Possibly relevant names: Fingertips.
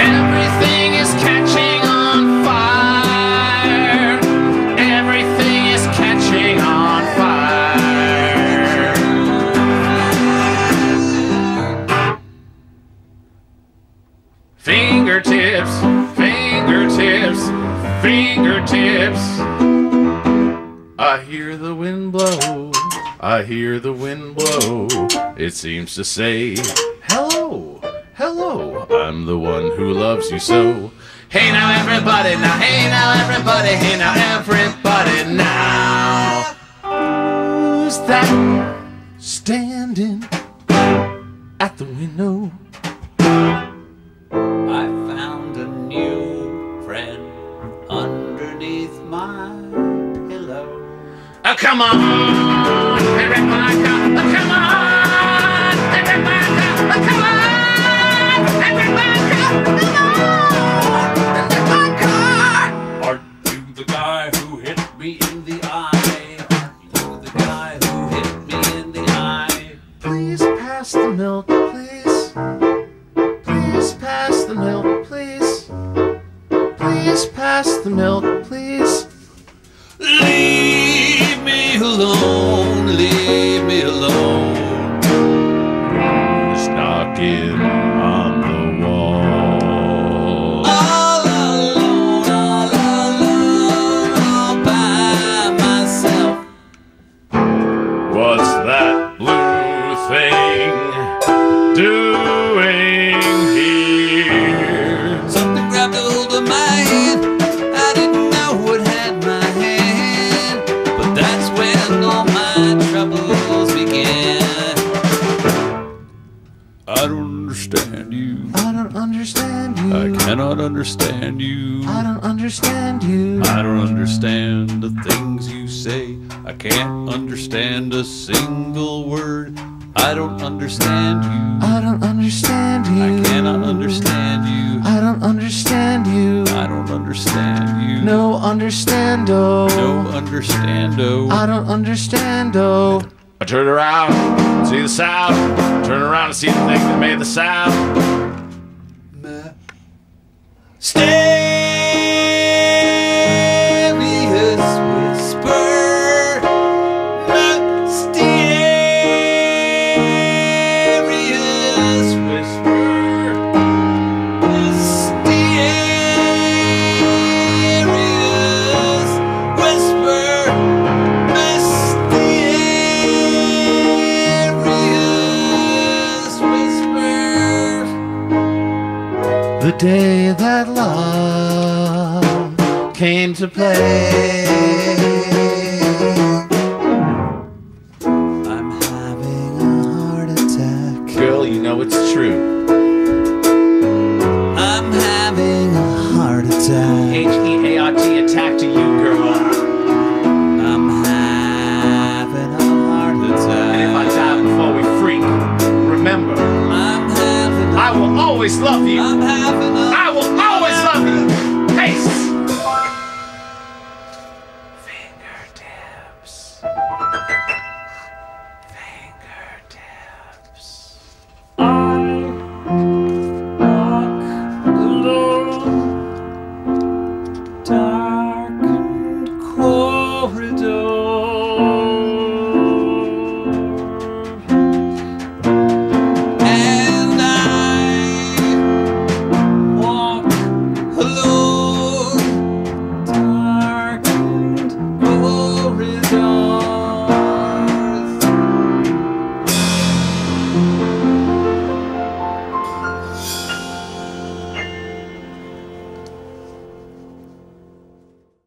Everything is catching on fire. Everything is catching on fire. Fingertips, fingertips, fingertips. I hear the wind blow, I hear the wind blow. It seems to say, hello, hello, I'm the one who loves you so. Hey now everybody, now, hey now everybody, hey now everybody now. Who's that standing at the window? I found a new friend underneath my pillow. Oh come on, everybody, oh come on, everybody, oh come on. Aren't you the guy who hit me in the eye? Aren't you the guy who hit me in the eye? Please pass the milk, please. Please pass the milk, please. Please pass the milk, please. Leave me alone, leave me alone. It's knocking on the what's that blue thing doing here? Something grabbed a hold of my hand. I didn't know what had my hand, but that's when all my troubles began. I don't understand you. I don't understand you. I cannot understand you. I don't understand you. I don't understand the things you say. I can't understand a single word. I don't understand you. I don't understand you. I cannot understand you. I don't understand you. I don't understand you. No understando. No understando. I don't understando. I turn around and see the sound. Turn around and see the thing that made the sound. Mysterious whisper. Mysterious whisper. Mysterious whisper. The day that love came to play, I'm having a heart attack. Girl, you know it's true. I'm having a heart attack. H-E-A-R-T attack to you, girl. I'm having a heart attack. And if I die before we freak, remember, I will always love you. I will always love you. Peace.